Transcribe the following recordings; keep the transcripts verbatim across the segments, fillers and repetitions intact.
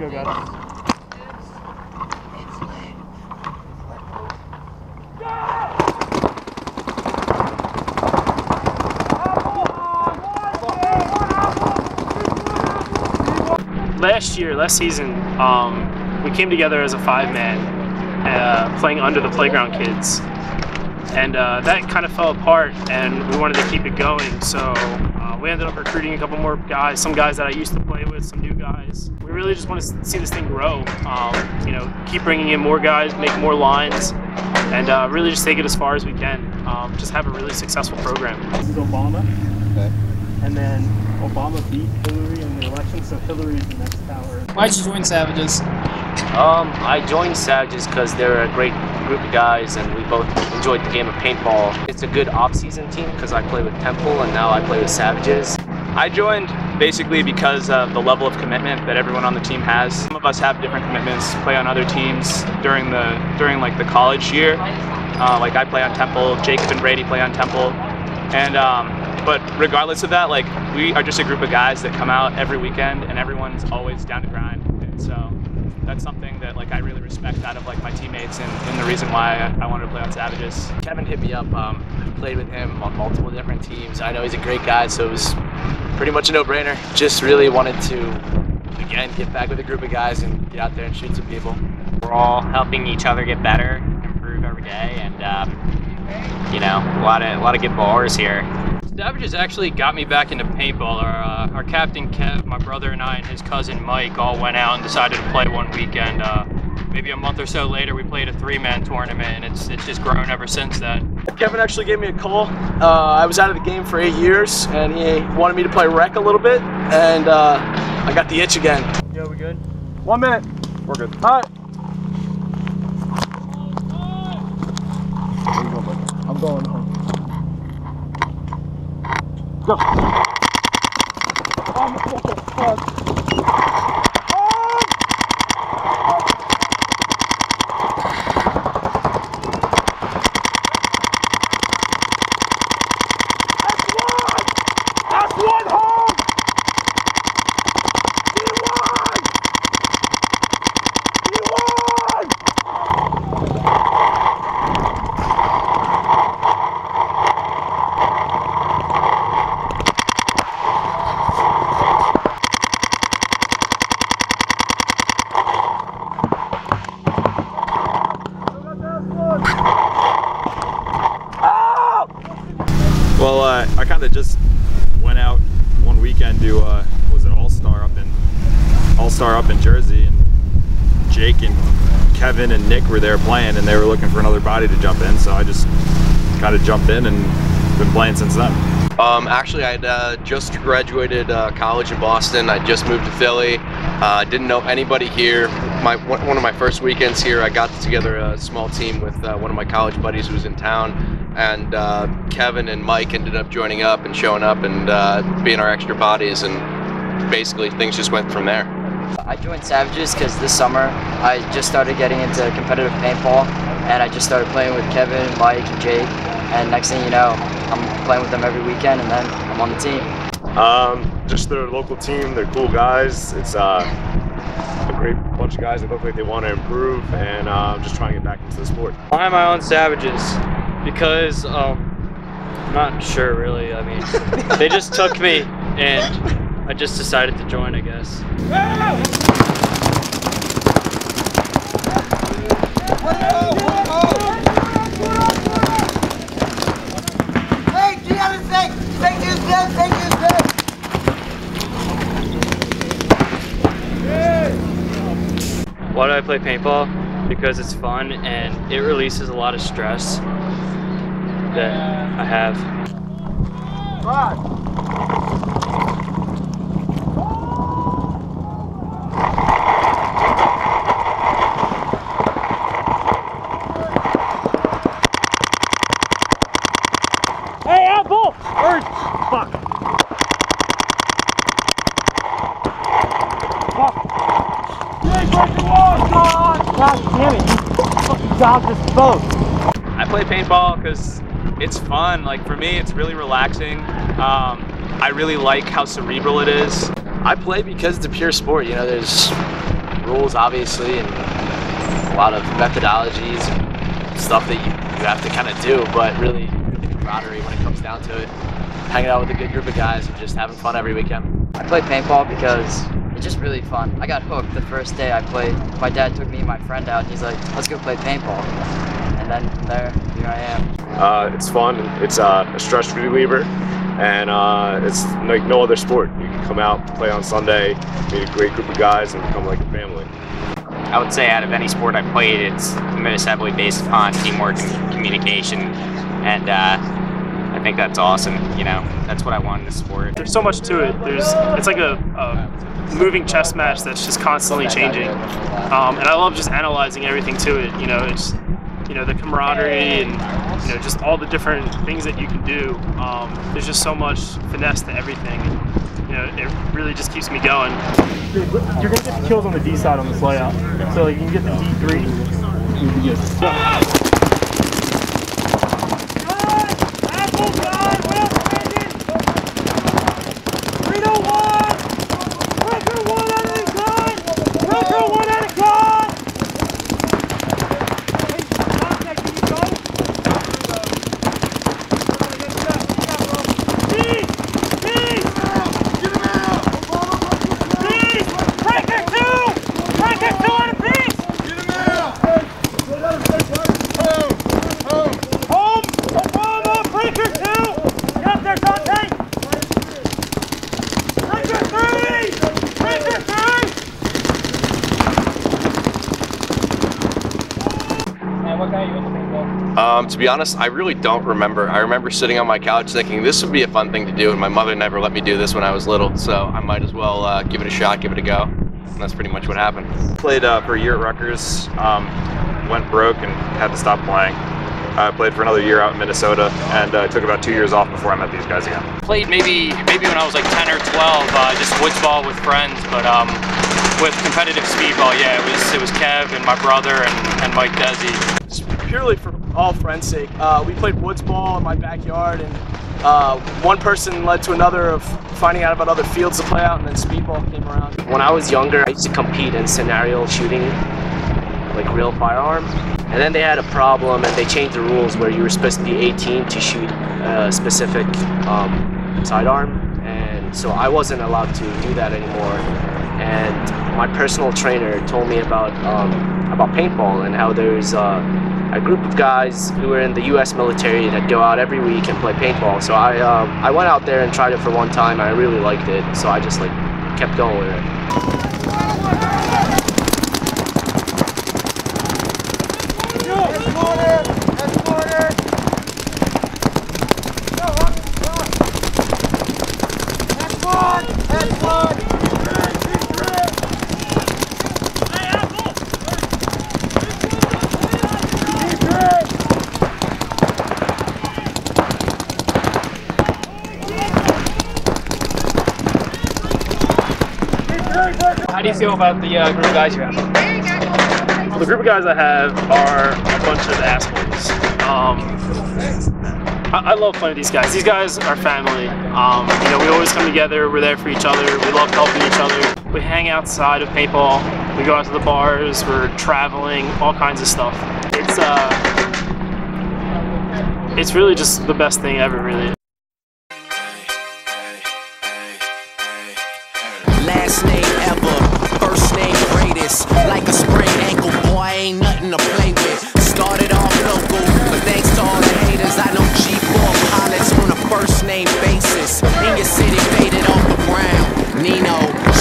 go, guys. Last year, last season, um, we came together as a five-man, uh, playing under the Playground Kids, and uh, that kind of fell apart, and we wanted to keep it going, so uh, we ended up recruiting a couple more guys, some guys that I used to play with, some new guys. We really just want to see this thing grow, um, you know, keep bringing in more guys, make more lines, and uh, really just take it as far as we can, um, just have a really successful program. This is Obama, okay. And then Obama beat Hillary in the election, so Hillary's the next power. Why'd you join Savages? Um, I joined Savages because they're a great group of guys and we both enjoyed the game of paintball. It's a good off-season team because I play with Temple and now I play with Savages. I joined basically because of the level of commitment that everyone on the team has. Some of us have different commitments, play on other teams during the during like the college year. Uh, like I play on Temple, Jacob and Brady play on Temple. And um, but regardless of that, like we are just a group of guys that come out every weekend, and everyone's always down to grind. And so that's something that like I really respect out of like my teammates, and, and the reason why I, I wanted to play on Savages. Kevin hit me up. Um, I played with him on multiple different teams. I know he's a great guy, so it was pretty much a no-brainer. Just really wanted to again get back with a group of guys and get out there and shoot some people. We're all helping each other get better, improve every day, and. Um, You know, a lot of a lot of good ballers here. Savages actually got me back into paintball. Our, uh, our captain Kev, my brother and I, and his cousin Mike all went out and decided to play one weekend. Uh, maybe a month or so later, we played a three-man tournament, and it's it's just grown ever since then. Kevin actually gave me a call. Uh, I was out of the game for eight years, and he wanted me to play rec a little bit, and uh, I got the itch again. Yo, we good? One minute. We're good. All right. I'm going home. Go! Oh, what the fuck? Oh! That's one! That's one home! He won! He won! Well, uh, I kind of just went out one weekend to uh, was an all-star up in all-star up in Jersey, and Jake and Kevin and Nick were there playing, and they were looking for another body to jump in. So I just kind of jumped in and been playing since then. Um, actually, I had uh, just graduated uh, college in Boston. I just moved to Philly. Uh, didn't know anybody here. My one of my first weekends here, I got together a small team with uh, one of my college buddies who was in town. And uh, Kevin and Mike ended up joining up and showing up and uh, being our extra bodies, and basically things just went from there. I joined Savages because this summer I just started getting into competitive paintball, and I just started playing with Kevin, Mike, and Jake, and next thing you know, I'm playing with them every weekend, and then I'm on the team. Um, just their local team, they're cool guys. It's uh, a great bunch of guys that look like they want to improve, and uh, I'm just trying to get back into the sport. Why am I on Savages? Because, um, I'm not sure really, I mean, they just took me and I just decided to join, I guess. Hey, get out of the thing! Take this down, take this down! Why do I play paintball? Because it's fun and it releases a lot of stress that I have. Five. Hey, Apple! Or fuck. Fuck. You ain't breaking the wall, God! God damn it, you fucking dogged this boat. I play paintball because it's fun. Like for me, it's really relaxing. Um, I really like how cerebral it is. I play because it's a pure sport. You know, there's rules, obviously, and a lot of methodologies and stuff that you, you have to kind of do, but really camaraderie when it comes down to it. Hanging out with a good group of guys and just having fun every weekend. I play paintball because it's just really fun. I got hooked the first day I played. My dad took me and my friend out and he's like, let's go play paintball. And then from there, here I am. Uh, it's fun, it's uh, a stress reliever, and uh, it's like no other sport. You can come out, play on Sunday, meet a great group of guys and become like a family. I would say out of any sport I played, it's most heavily based upon teamwork and communication, and uh, I think that's awesome. You know, that's what I want in this sport. There's so much to it. There's, it's like a, a moving chess match that's just constantly changing, um, and I love just analyzing everything to it. You know, it's, you know, the camaraderie and, you know, just all the different things that you can do. Um, there's just so much finesse to everything. You know, it really just keeps me going. You're, you're gonna get the kills on the D side on this layout, so like you can get the D three. You can get the Um, to be honest, I really don't remember. I remember sitting on my couch thinking this would be a fun thing to do, and my mother never let me do this when I was little, so I might as well uh, give it a shot, give it a go, and that's pretty much what happened. Played uh, for a year at Rutgers, um, went broke and had to stop playing. I played for another year out in Minnesota, and uh, took about two years off before I met these guys again. Played maybe maybe when I was like ten or twelve, uh, just woods ball with friends, but um, with competitive speedball, yeah, it was it was Kev and my brother and, and Mike Desi. It's purely for all friends' sake. Uh, we played woods ball in my backyard, and uh, one person led to another of finding out about other fields to play out, and then speedball came around. When I was younger, I used to compete in scenario shooting, like real firearms. And then they had a problem and they changed the rules where you were supposed to be eighteen to shoot a specific um, sidearm. And so I wasn't allowed to do that anymore. And my personal trainer told me about, um, about paintball and how there's uh, a group of guys who were in the U S military that go out every week and play paintball. So I, um, I went out there and tried it for one time and I really liked it. So I just like kept going with it. How do you feel about the uh, group of guys you have? The group of guys I have are a bunch of assholes. Um, I, I love playing with these guys. These guys are family. Um, you know, we always come together. We're there for each other. We love helping each other. We hang outside of paintball. We go out to the bars. We're traveling. All kinds of stuff. It's uh, it's really just the best thing ever, really. Last name ever, first name greatest. Like a sprained ankle, boy, ain't nothing to play with. Started off local, but thanks to all the haters, I know G four pilots on a first name basis. In your city, faded off the ground. Nino,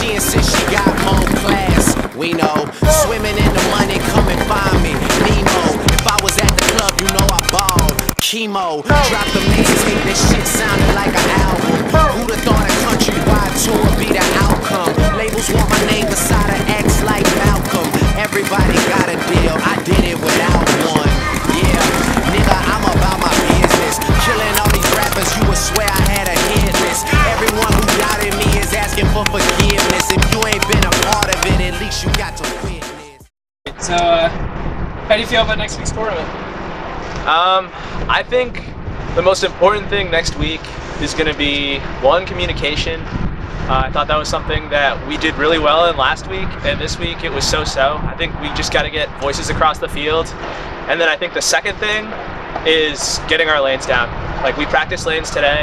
she insists she got more class. We know, swimming in the money, come and find me. Nemo, if I was at the club, you know I balled. Chemo, drop the main tape, this shit sounded like an album. Who'da thought a countrywide tour be the outcome? Labels want my name beside an X like Malcolm. Everybody got a deal, I did it without one. Yeah, nigga, I'm about my business. Killing all these rappers, you would swear I had a hit list. Everyone who doubted me is asking for forgiveness. If you ain't been a part of it, at least you got to witness. So, uh, how do you feel about next week's tournament? Um, I think the most important thing next week is going to be, one, communication, Uh, I thought that was something that we did really well in last week, and this week it was so-so. I think we just got to get voices across the field. And then I think the second thing is getting our lanes down. Like, we practiced lanes today,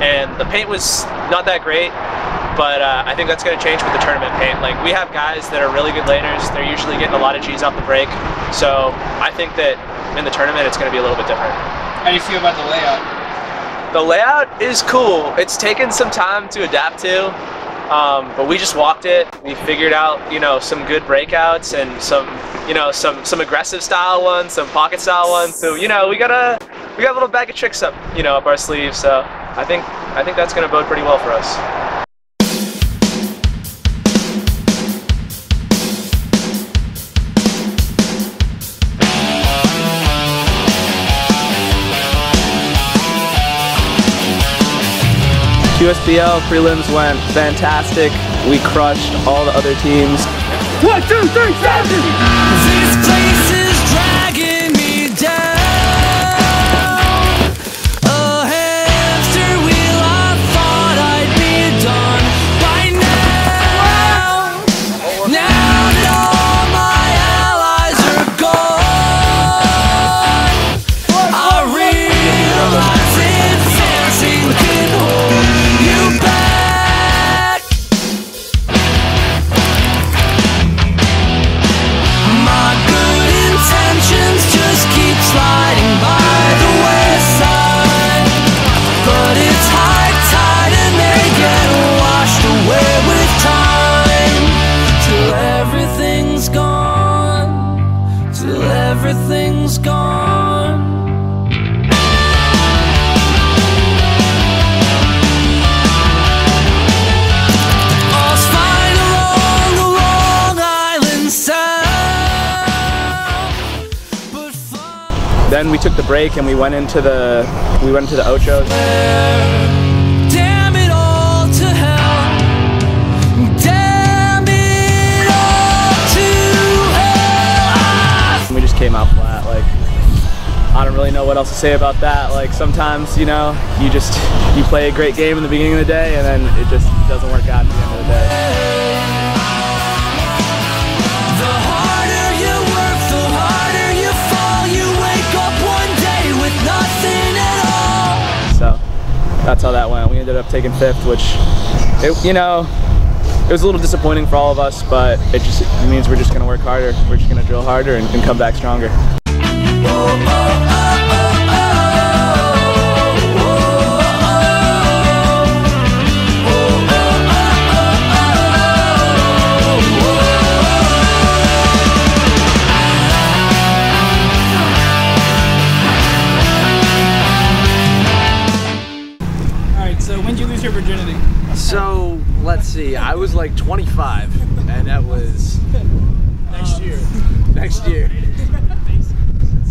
and the paint was not that great, but uh, I think that's going to change with the tournament paint. Like, we have guys that are really good laners. They're usually getting a lot of G's off the break. So I think that in the tournament, it's going to be a little bit different. How do you feel about the layout? The layout is cool. It's taken some time to adapt to, um, but we just walked it. We figured out, you know, some good breakouts and some, you know, some some aggressive style ones, some pocket style ones. So, you know, we got a we got a little bag of tricks up, you know, up our sleeves. So I think I think that's going to bode pretty well for us. Q S P L prelims went fantastic. We crushed all the other teams. One, two, three, seven! This place is dragging me down. A hamster wheel, I thought I'd be done by now. Now that all my allies are gone, I realize advancing can hold you back. My good intentions just keep sliding by the wayside, but it's high tide and they get washed away with time, till everything's gone, till everything's gone. Then we took the break and we went into the we went into the Ocho. Damn it all to hell. Damn it all to hell. And we just came out flat. Like, I don't really know what else to say about that. Like, sometimes, you know, you just you play a great game in the beginning of the day and then it just doesn't work out at the end of the day. That's how that went. We ended up taking fifth, which, it, you know, it was a little disappointing for all of us, but it just it means we're just going to work harder. We're just going to drill harder and, and come back stronger. Oh, oh, oh. Virginity. So let's see, I was like twenty-five, and that was next year. Next year.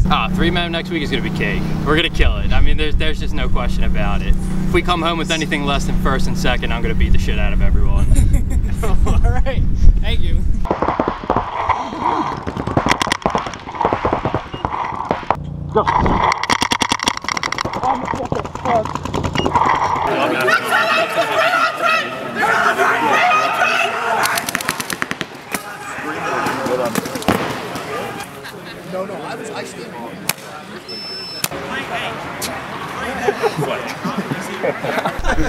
Ah, three men next week is gonna be cake. We're gonna kill it. I mean, there's there's just no question about it. If we come home with anything less than first and second, I'm gonna beat the shit out of everyone. All right, thank you. Go. I'm fucking fucked. No, no, I was ice skating.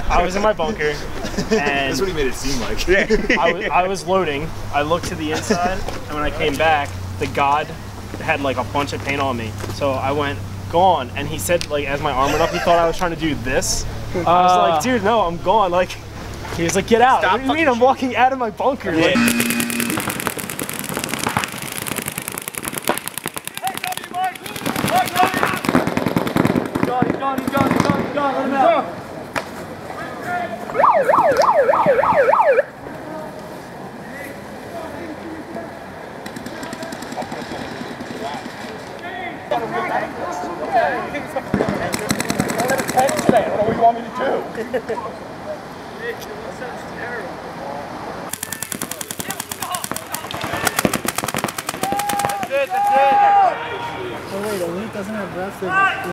I was in my bunker, and that's what he made it seem like. I, was, I was loading. I looked to the inside, and when I came back, the god had like a bunch of paint on me. So I went gone, and he said, like, as my arm went up, he thought I was trying to do this. I was uh, like, dude, no, I'm gone. Like, he was like, get out. What do you mean? I'm walking out of my bunker. Yeah. Like, what do you want me to do? That sounds terrible. That's it, that's it! Oh wait, Elite doesn't have refs.